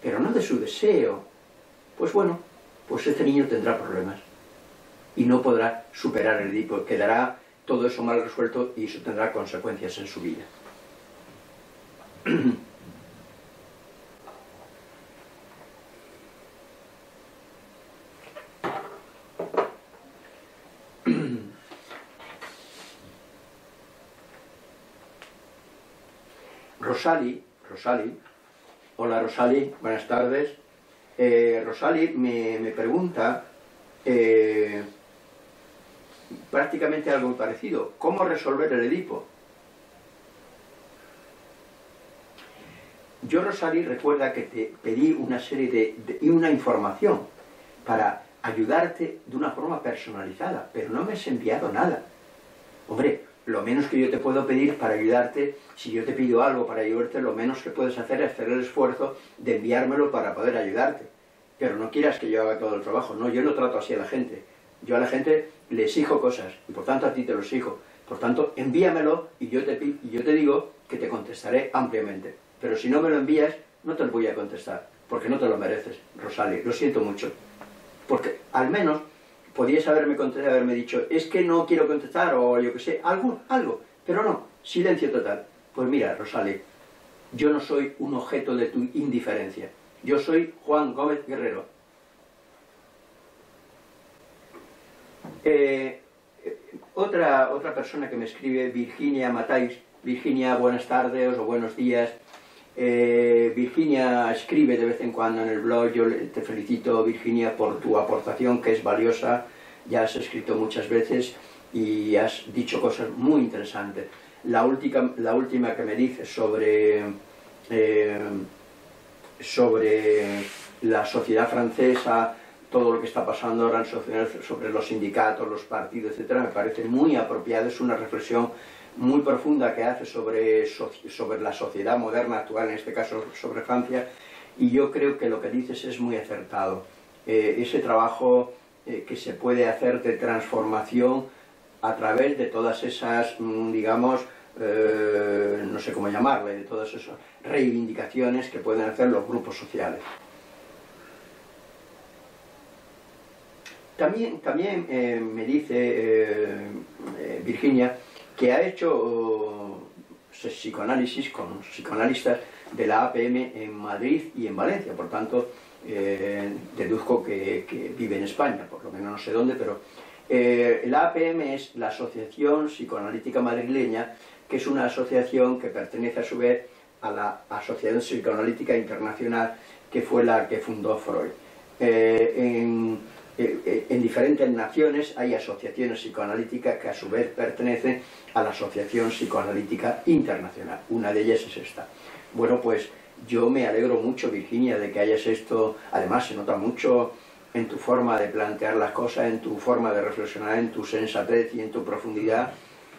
pero no de su deseo. Pues bueno, pues este niño tendrá problemas y no podrá superar el Edipo, quedará todo eso mal resuelto, y eso tendrá consecuencias en su vida. Rosalí, hola Rosalí, buenas tardes. Rosalí me pregunta prácticamente algo parecido: ¿cómo resolver el Edipo? Yo, Rosalí, recuerda que te pedí una serie una información para ayudarte de una forma personalizada, pero no me has enviado nada. Hombre, lo menos que yo te puedo pedir para ayudarte, si yo te pido algo para ayudarte, lo menos que puedes hacer es hacer el esfuerzo de enviármelo para poder ayudarte. Pero no quieras que yo haga todo el trabajo. No, yo no trato así a la gente. Yo a la gente le exijo cosas, y por tanto a ti te lo exijo. Por tanto, envíamelo y yo te digo que te contestaré ampliamente. pero si no me lo envías, no te lo voy a contestar, porque no te lo mereces, Rosalí, lo siento mucho. Porque al menos podías haberme contestado, haberme dicho, es que no quiero contestar, o yo que sé, algo, pero no, silencio total. Pues mira, Rosalí, yo no soy un objeto de tu indiferencia, yo soy Juan Gómez Guerrero. Otra persona que me escribe, Virginia Matáis. Virginia, buenas tardes o buenos días. Virginia escribe de vez en cuando en el blog. Yo te felicito, Virginia, por tu aportación, que es valiosa. Ya has escrito muchas veces y has dicho cosas muy interesantes. La última que me dice sobre la sociedad francesa, todo lo que está pasando ahora en sociedad, sobre los sindicatos, los partidos, etcétera, me parece muy apropiado. Es una reflexión muy profunda que hace sobre la sociedad moderna actual, en este caso sobre Francia, y yo creo que lo que dices es muy acertado. Ese trabajo que se puede hacer de transformación a través de todas esas, digamos, no sé cómo llamarle, de todas esas reivindicaciones que pueden hacer los grupos sociales. También me dice Virginia que ha hecho psicoanálisis con psicoanalistas de la APM en Madrid y en Valencia, por tanto deduzco que vive en España, por lo menos no sé dónde, pero la APM es la Asociación Psicoanalítica Madrileña, que es una asociación que pertenece a su vez a la Asociación Psicoanalítica Internacional, que fue la que fundó Freud. En diferentes naciones hay asociaciones psicoanalíticas que a su vez pertenecen a la Asociación Psicoanalítica Internacional. Una de ellas es esta. Bueno, pues yo me alegro mucho, Virginia, de que hayas esto. Además, se nota mucho en tu forma de plantear las cosas, en tu forma de reflexionar, en tu sensatez y en tu profundidad,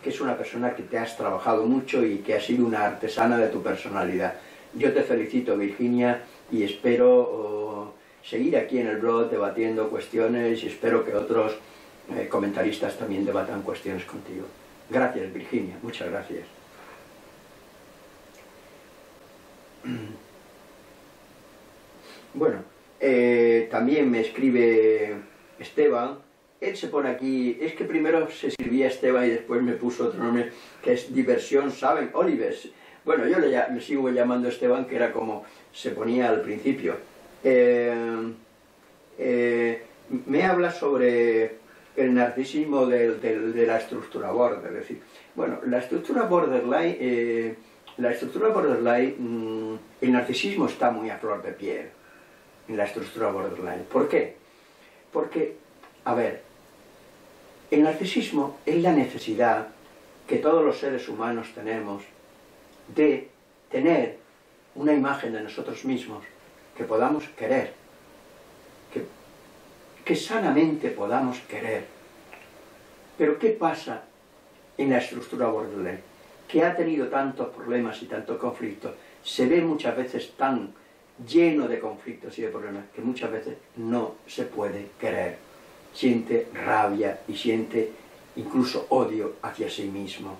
que es una persona que te has trabajado mucho y que has sido una artesana de tu personalidad. Yo te felicito, Virginia, y espero seguir aquí en el blog debatiendo cuestiones, y espero que otros comentaristas también debatan cuestiones contigo. Gracias, Virginia, muchas gracias. Bueno, también me escribe Esteban. Él se pone aquí, es que primero se escribía Esteban y después me puso otro nombre, que es Diversión Saben Olives. Bueno, yo le sigo llamando Esteban, que era como se ponía al principio. Me habla sobre el narcisismo de la estructura borderline. Es decir, bueno, la estructura borderline, el narcisismo está muy a flor de piel en la estructura borderline. ¿Por qué? Porque, a ver, el narcisismo es la necesidad que todos los seres humanos tenemos de tener una imagen de nosotros mismos que podamos querer, que sanamente podamos querer. Pero ¿qué pasa en la estructura borderline? Que ha tenido tantos problemas y tantos conflictos, se ve muchas veces tan lleno de conflictos y de problemas, que muchas veces no se puede querer. Siente rabia y siente incluso odio hacia sí mismo,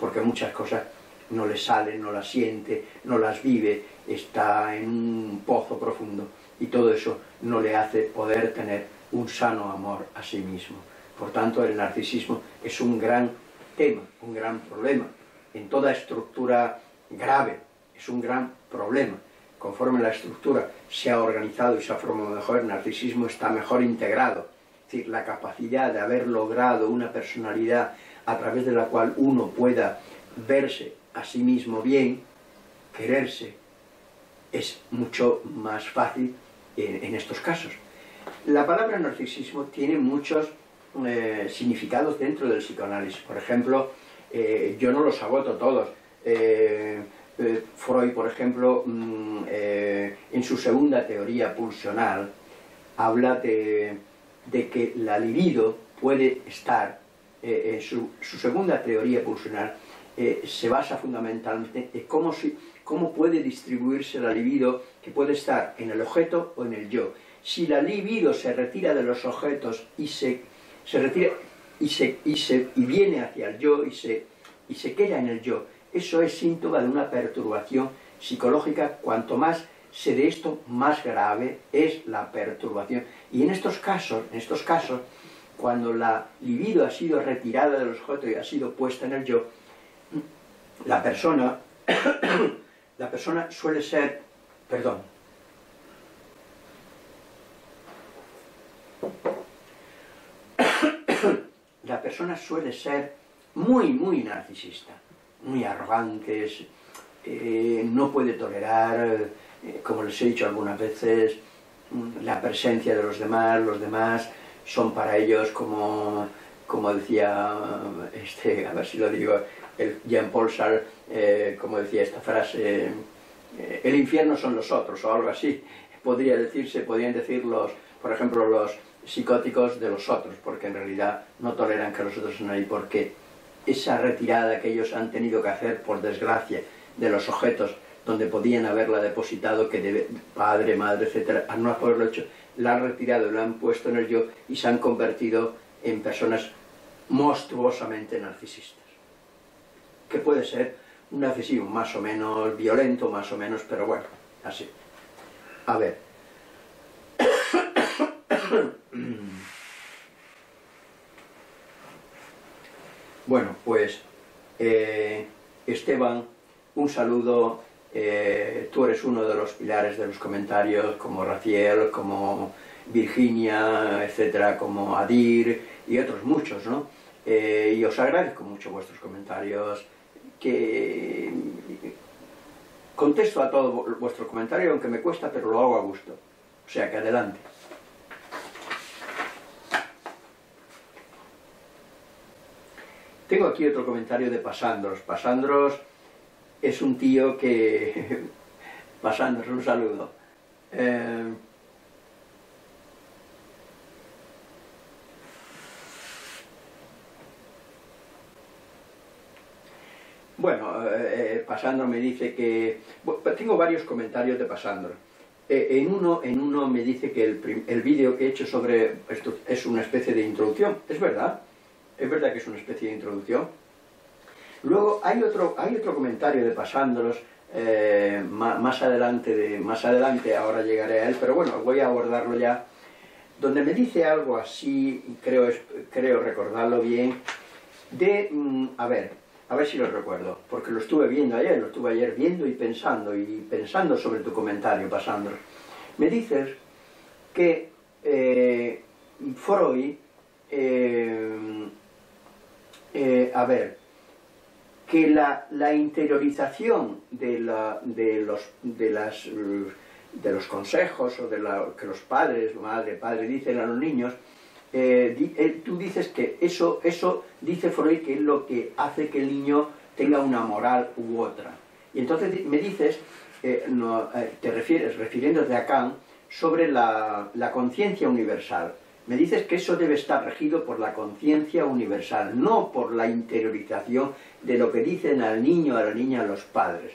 porque muchas cosas no le salen, no las siente, no las vive, está en un pozo profundo, y todo eso no le hace poder tener un sano amor a sí mismo. Por tanto, el narcisismo es un gran tema, un gran problema. En toda estructura grave es un gran problema. Conforme la estructura se ha organizado y se ha formado mejor, el narcisismo está mejor integrado. Es decir, la capacidad de haber logrado una personalidad a través de la cual uno pueda verse a sí mismo bien, quererse, es mucho más fácil en estos casos. La palabra narcisismo tiene muchos significados dentro del psicoanálisis. Por ejemplo, yo no los agoto todos. Freud, por ejemplo, en su segunda teoría pulsional, habla de que la libido puede estar, en su segunda teoría pulsional, se basa fundamentalmente en cómo puede distribuirse la libido, que puede estar en el objeto o en el yo. Si la libido se retira de los objetos y se retira y viene hacia el yo y se queda en el yo, eso es síntoma de una perturbación psicológica, cuanto más se dé esto, más grave es la perturbación. Y en estos casos, cuando la libido ha sido retirada del objeto y ha sido puesta en el yo, la persona suele ser, muy, muy narcisista, muy arrogantes, no puede tolerar, como les he dicho algunas veces, la presencia de los demás son para ellos como decía, a ver si lo digo, Jean-Paul Sartre, como decía esta frase, el infierno son los otros, o algo así, podrían decir por ejemplo, los psicóticos de los otros, porque en realidad no toleran que los otros estén ahí, porque esa retirada que ellos han tenido que hacer, por desgracia, de los objetos donde podían haberla depositado, que de padre, madre, etcétera, al no haberlo hecho, la han retirado, la han puesto en el yo y se han convertido en personas monstruosamente narcisistas. Que puede ser un narcisismo más o menos violento, más o menos, pero bueno, así. A ver. Bueno, pues Esteban, un saludo. Tú eres uno de los pilares de los comentarios, como Raciel, como Virginia, etcétera, como Adir y otros muchos, ¿no? Y os agradezco mucho vuestros comentarios, que contesto a todos vuestros comentarios, aunque me cuesta, pero lo hago a gusto. O sea que adelante. Tengo aquí otro comentario de Pasandros. Pasandros es un tío que... Pasandros, un saludo. Bueno, Pasandros me dice que... Bueno, tengo varios comentarios de Pasandros. En uno me dice que el vídeo que he hecho sobre esto es una especie de introducción. Es verdad. Es verdad que es una especie de introducción. Luego hay otro comentario de Pasandros, más adelante, ahora llegaré a él, pero bueno, voy a abordarlo ya, donde me dice algo así, creo recordarlo bien, de, a ver si lo recuerdo, porque lo estuve viendo ayer, viendo y pensando sobre tu comentario, Pasandros. Me dices que Freud, que la interiorización de los consejos o que los padres, madre, dicen a los niños, tú dices que eso dice Freud que es lo que hace que el niño tenga una moral u otra. Y entonces me dices, refiriéndote a Lacan, sobre la conciencia universal. Me dices que eso debe estar regido por la conciencia universal, no por la interiorización de lo que dicen al niño, a la niña, a los padres.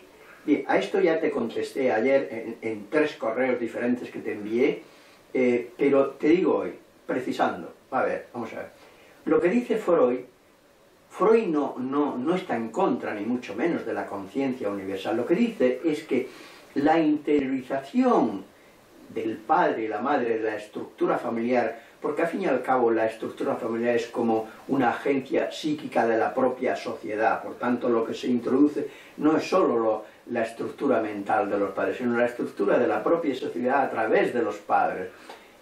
Bien, a esto ya te contesté ayer en tres correos diferentes que te envié, pero te digo hoy, precisando, vamos a ver. Lo que dice Freud no está en contra, ni mucho menos, de la conciencia universal. Lo que dice es que la interiorización del padre y la madre, de la estructura familiar, porque al fin y al cabo la estructura familiar es como una agencia psíquica de la propia sociedad, por tanto lo que se introduce no es solo la estructura mental de los padres, sino la estructura de la propia sociedad a través de los padres.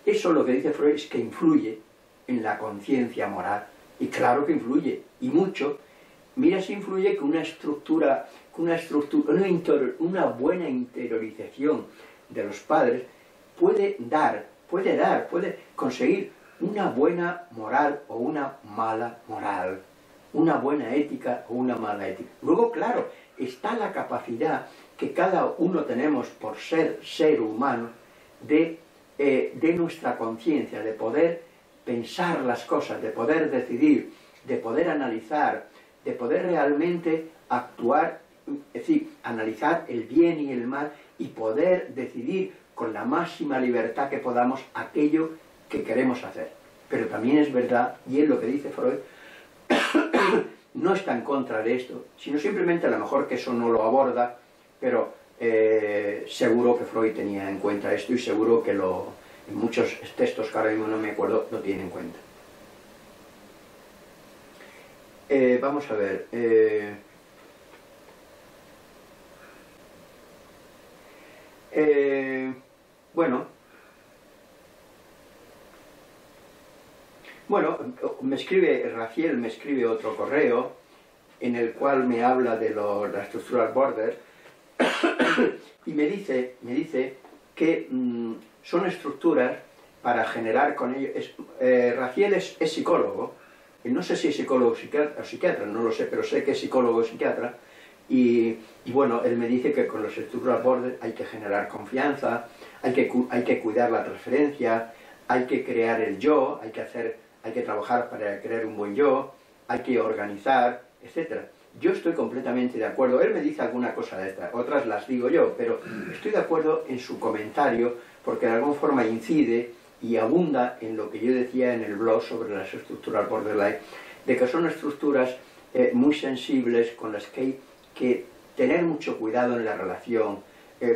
Eso, lo que dice Freud, es que influye en la conciencia moral, y claro que influye, y mucho. Mira si influye que una buena interiorización de los padres puede conseguir una buena moral o una mala moral, una buena ética o una mala ética. Luego, claro, está la capacidad que cada uno tenemos por ser humano de nuestra conciencia, de poder pensar las cosas, de poder decidir, de poder analizar, de poder realmente actuar, es decir, analizar el bien y el mal y poder decidir con la máxima libertad que podamos aquello que queremos hacer. Pero también es verdad, y es lo que dice Freud, no está en contra de esto, sino simplemente a lo mejor que eso no lo aborda, pero seguro que Freud tenía en cuenta esto y seguro que en muchos textos que ahora mismo no me acuerdo lo tiene en cuenta. Vamos a ver. Bueno, me escribe Raciel, me escribe otro correo en el cual me habla de las estructuras border y me dice que son estructuras para generar con ellos... Raciel es psicólogo, no sé si es psicólogo o psiquiatra, no lo sé, pero sé que es psicólogo o psiquiatra, y bueno, él me dice que con las estructuras border hay que generar confianza, hay que cuidar la transferencia, hay que crear el yo, hay que trabajar para crear un buen yo, hay que organizar, etc. Yo estoy completamente de acuerdo. Él me dice alguna cosa de estas, otras las digo yo, pero estoy de acuerdo en su comentario porque de alguna forma incide y abunda en lo que yo decía en el blog sobre las estructuras borderline, de que son estructuras muy sensibles con las que hay que tener mucho cuidado en la relación,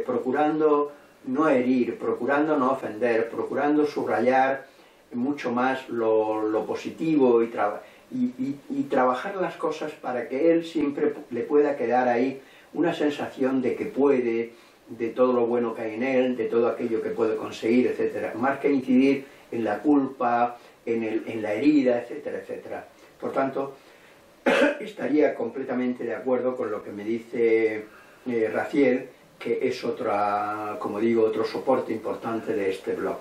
procurando no herir, procurando no ofender, procurando subrayar mucho más lo positivo y trabajar las cosas para que él siempre le pueda quedar ahí una sensación de que puede, de todo lo bueno que hay en él, de todo aquello que puede conseguir, etcétera, más que incidir en la culpa, en la herida, etcétera, etcétera. Por tanto, estaría completamente de acuerdo con lo que me dice Raciel, que es otra, como digo, otro soporte importante de este blog.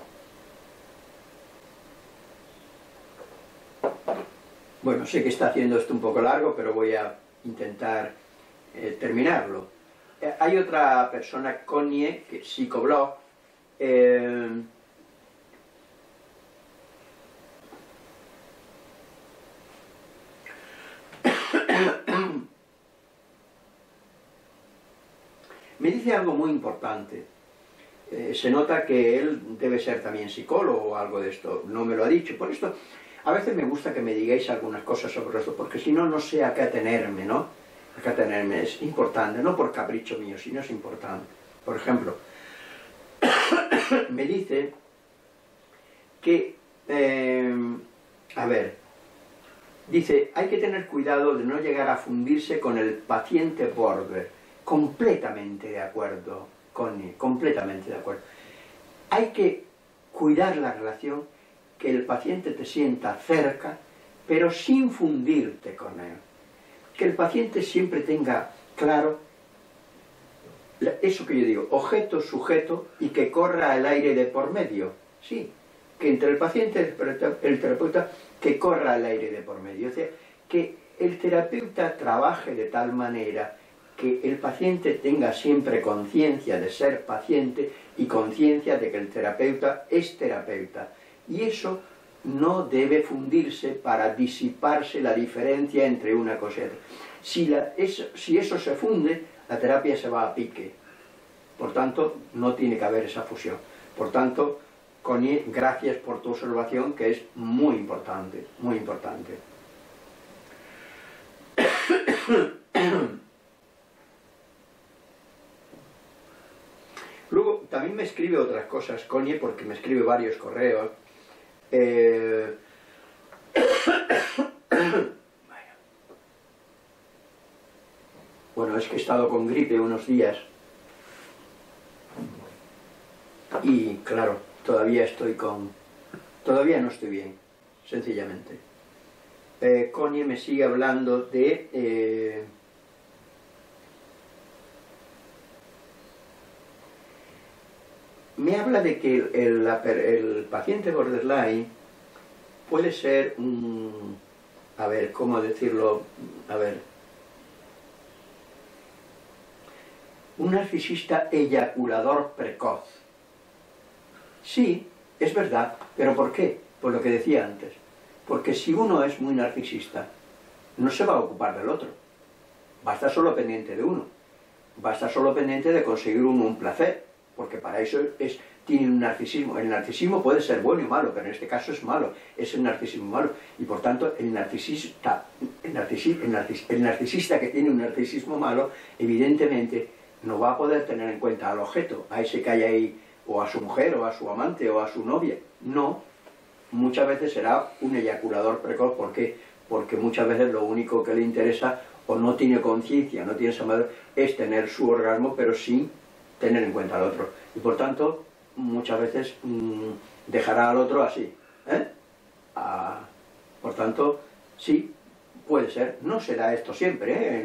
Bueno, sé que está haciendo esto un poco largo, pero voy a intentar terminarlo. Hay otra persona, Connie, que es psicoblog. Me dice algo muy importante. Se nota que él debe ser también psicólogo o algo de esto. No me lo ha dicho. Por esto, a veces me gusta que me digáis algunas cosas sobre esto, porque si no, no sé a qué atenerme, ¿no? A qué atenerme es importante, no por capricho mío, sino es importante. Por ejemplo, me dice que... dice, hay que tener cuidado de no llegar a fundirse con el paciente border. Completamente de acuerdo, Connie, completamente de acuerdo. Hay que cuidar la relación, que el paciente te sienta cerca, pero sin fundirte con él. Que el paciente siempre tenga claro eso que yo digo, objeto, sujeto, y que corra el aire de por medio. Sí, que entre el paciente y el terapeuta, que corra el aire de por medio. O sea, que el terapeuta trabaje de tal manera que el paciente tenga siempre conciencia de ser paciente y conciencia de que el terapeuta es terapeuta. Y eso no debe fundirse para disiparse la diferencia entre una cosa y otra. Si eso se funde, la terapia se va a pique. Por tanto, no tiene que haber esa fusión. Por tanto, Connie, gracias por tu observación, que es muy importante, muy importante. Luego, también me escribe otras cosas, Connie, porque me escribe varios correos. Bueno, es que he estado con gripe unos días. Y, claro, todavía estoy con... Todavía no estoy bien, sencillamente. Connie me sigue hablando de... me habla de que el paciente borderline puede ser un... A ver, ¿cómo decirlo? A ver... Un narcisista eyaculador precoz. Sí, es verdad, pero ¿por qué? Por lo que decía antes. Porque si uno es muy narcisista, no se va a ocupar del otro. Va a estar solo pendiente de uno. Va a estar solo pendiente de conseguir uno un placer. Porque para eso tiene un narcisismo. El narcisismo puede ser bueno y malo, pero en este caso es malo, es el narcisismo malo. Y por tanto, el narcisista que tiene un narcisismo malo, evidentemente no va a poder tener en cuenta al objeto, a ese que hay ahí, o a su mujer, o a su amante, o a su novia. No, muchas veces será un eyaculador precoz. ¿Por qué? Porque muchas veces lo único que le interesa, o no tiene conciencia, no tiene saber, es tener su orgasmo, pero sin tener en cuenta al otro. Y por tanto, muchas veces dejará al otro así. Por tanto, sí, puede ser. No será esto siempre,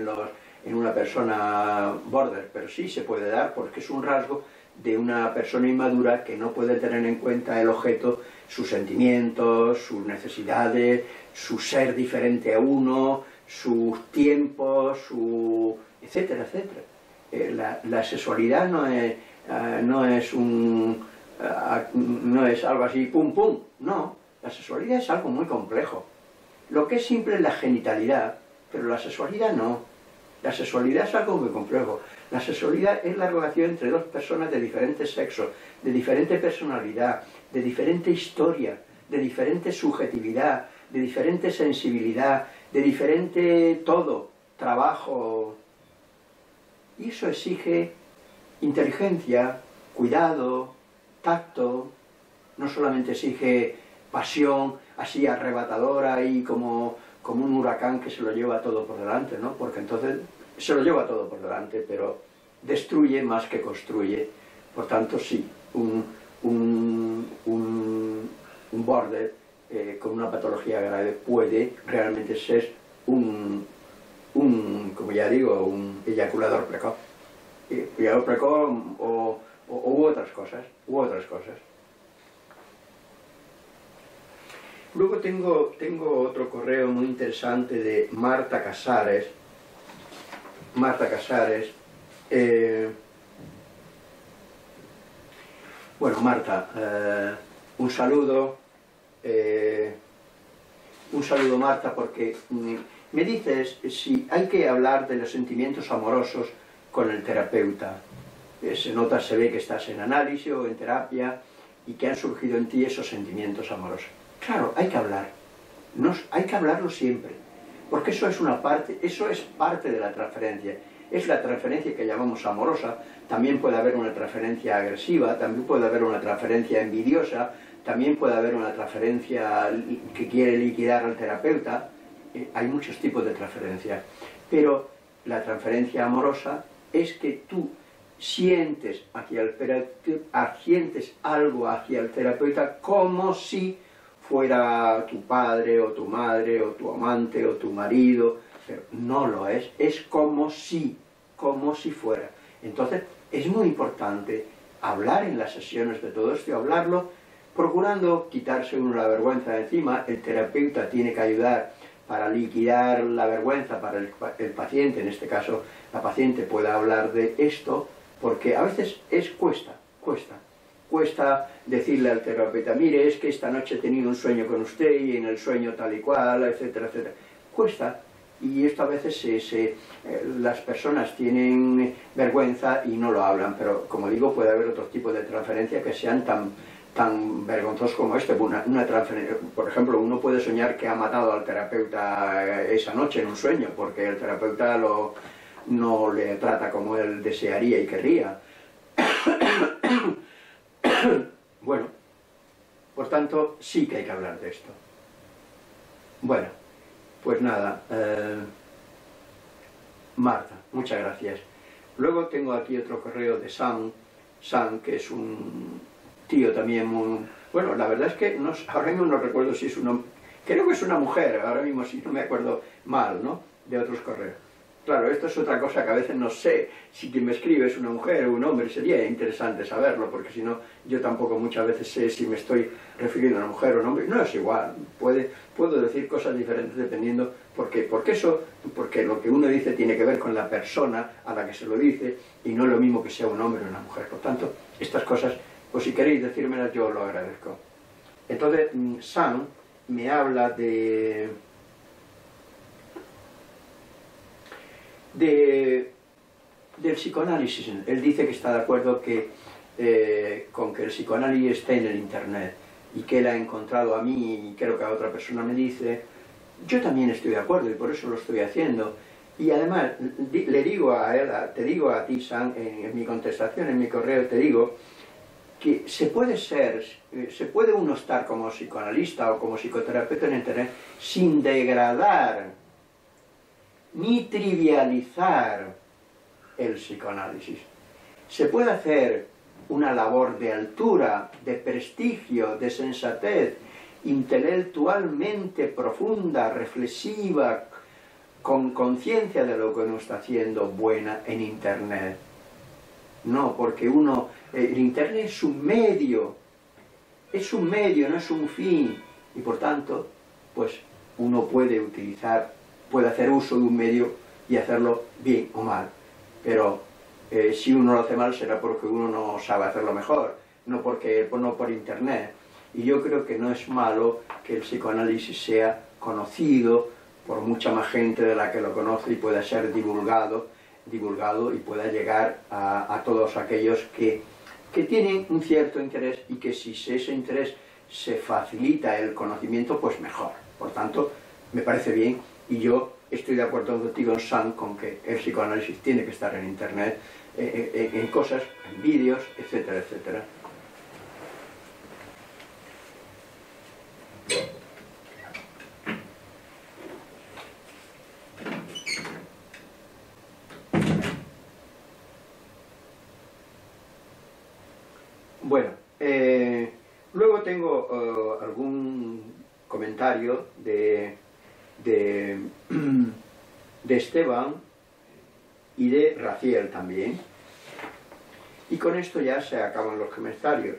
en una persona border, pero sí se puede dar, porque es un rasgo de una persona inmadura que no puede tener en cuenta el objeto, sus sentimientos, sus necesidades, su ser diferente a uno, sus tiempos, su... etcétera, etcétera. La sexualidad no es algo así, pum, pum, no. La sexualidad es algo muy complejo. Lo que es simple es la genitalidad, pero la sexualidad no. La sexualidad es algo muy complejo. La sexualidad es la relación entre dos personas de diferentes sexos, de diferente personalidad, de diferente historia, de diferente subjetividad, de diferente sensibilidad, de diferente todo, trabajo. Y eso exige inteligencia, cuidado, tacto. No solamente exige pasión así arrebatadora y como un huracán que se lo lleva todo por delante, ¿no? Porque entonces se lo lleva todo por delante, pero destruye más que construye. Por tanto, sí, un border con una patología grave puede realmente ser un como ya digo, un eyaculador precoz. Eyaculador precoz u otras cosas. Luego tengo otro correo muy interesante de Marta Casares. Marta Casares. Bueno, Marta, un saludo. Un saludo, Marta, porque me dices si hay que hablar de los sentimientos amorosos con el terapeuta. Se nota, se ve que estás en análisis o en terapia y que han surgido en ti esos sentimientos amorosos. Claro, hay que hablar. Hay que hablarlo siempre, porque eso es una parte, eso es parte de la transferencia. Es la transferencia que llamamos amorosa. También puede haber una transferencia agresiva, también puede haber una transferencia envidiosa, también puede haber una transferencia que quiere liquidar al terapeuta. Hay muchos tipos de transferencia, pero la transferencia amorosa es que tú sientes algo hacia el terapeuta como si fuera tu padre o tu madre o tu amante o tu marido, pero no lo es como si fuera. Entonces es muy importante hablar en las sesiones de todo esto y hablarlo procurando quitarse uno la vergüenza de encima. El terapeuta tiene que ayudar para liquidar la vergüenza para el paciente, en este caso la paciente pueda hablar de esto, porque a veces cuesta decirle al terapeuta, mire, es que esta noche he tenido un sueño con usted y en el sueño tal y cual, etcétera, etcétera. Cuesta, y esto a veces las personas tienen vergüenza y no lo hablan, pero como digo, puede haber otros tipos de transferencias que sean tan vergonzosos como este. Una transferencia, por ejemplo, uno puede soñar que ha matado al terapeuta esa noche en un sueño, porque el terapeuta no le trata como él desearía y querría. Bueno, por tanto, sí que hay que hablar de esto. Bueno, pues nada, Marta, muchas gracias. Luego tengo aquí otro correo de Sam. Sam, que es un tío también muy... Bueno, la verdad es que ahora mismo no recuerdo si es un hombre... Creo que es una mujer, ahora mismo sí, no me acuerdo mal, ¿no?, de otros correos. Claro, esto es otra cosa que a veces no sé si quien me escribe es una mujer o un hombre. Sería interesante saberlo, porque si no, yo tampoco muchas veces sé si me estoy refiriendo a una mujer o a un hombre. No es igual, puedo decir cosas diferentes dependiendo, porque lo que uno dice tiene que ver con la persona a la que se lo dice, y no es lo mismo que sea un hombre o una mujer. Por tanto, estas cosas, pues si queréis decírmelas, yo lo agradezco. Entonces, Sam me habla del psicoanálisis. Él dice que está de acuerdo con que el psicoanálisis esté en el internet, y que él ha encontrado a mí, y creo que a otra persona me dice. Yo también estoy de acuerdo y por eso lo estoy haciendo. Y además, le digo a él, te digo a ti, Sam, en mi contestación, en mi correo, te digo que se puede uno estar como psicoanalista o como psicoterapeuta en Internet sin degradar ni trivializar el psicoanálisis. Se puede hacer una labor de altura, de prestigio, de sensatez, intelectualmente profunda, reflexiva, con conciencia de lo que uno está haciendo, buena en Internet. No, porque uno... el Internet es un medio, no es un fin. Y por tanto, pues uno puede utilizar, puede hacer uso de un medio y hacerlo bien o mal. Pero si uno lo hace mal será porque uno no sabe hacerlo mejor, no, porque, no por Internet. Y yo creo que no es malo que el psicoanálisis sea conocido por mucha más gente de la que lo conoce y pueda ser divulgado y pueda llegar a todos aquellos que tienen un cierto interés, y que si ese interés se facilita el conocimiento, pues mejor. Por tanto, me parece bien, y yo estoy de acuerdo contigo, Sam, con que el psicoanálisis tiene que estar en Internet, en cosas, en vídeos, etcétera, etcétera. Bueno, luego tengo algún comentario de Esteban y de Raciel también. Y con esto ya se acaban los comentarios.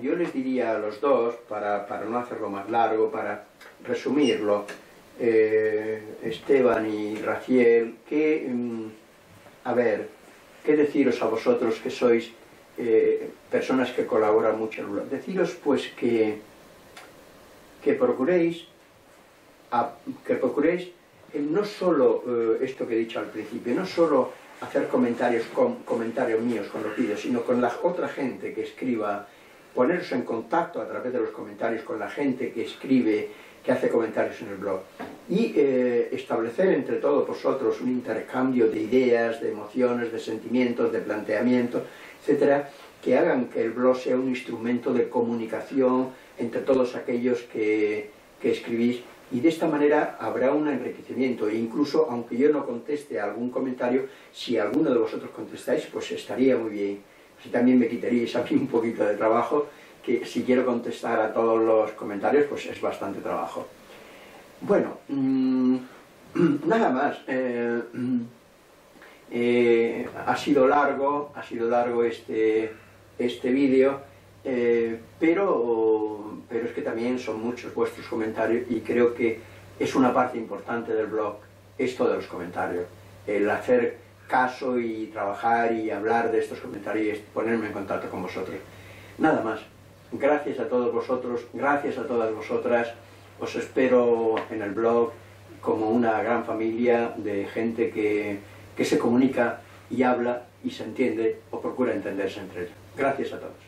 Yo les diría a los dos, para no hacerlo más largo, para resumirlo, Esteban y Raciel, que, a ver, qué deciros a vosotros que sois personas que colaboran mucho en el blog. Deciros pues que procuréis no solo esto que he dicho al principio, no solo hacer comentarios míos con los vídeos, sino con la otra gente que escriba, poneros en contacto a través de los comentarios con la gente que escribe, que hace comentarios en el blog, y establecer entre todos vosotros un intercambio de ideas, de emociones, de sentimientos, de planteamientos, etcétera, que hagan que el blog sea un instrumento de comunicación entre todos aquellos que escribís, y de esta manera habrá un enriquecimiento. E incluso, aunque yo no conteste algún comentario, si alguno de vosotros contestáis, pues estaría muy bien. Así también me quitaríais aquí un poquito de trabajo, que si quiero contestar a todos los comentarios, pues es bastante trabajo. Bueno, nada más. Ha sido largo este vídeo, pero es que también son muchos vuestros comentarios, y creo que es una parte importante del blog, esto de los comentarios, el hacer caso y trabajar y hablar de estos comentarios y ponerme en contacto con vosotros. Nada más. Gracias a todos vosotros, gracias a todas vosotras. Os espero en el blog como una gran familia de gente que se comunica y habla y se entiende o procura entenderse entre ellos. Gracias a todos.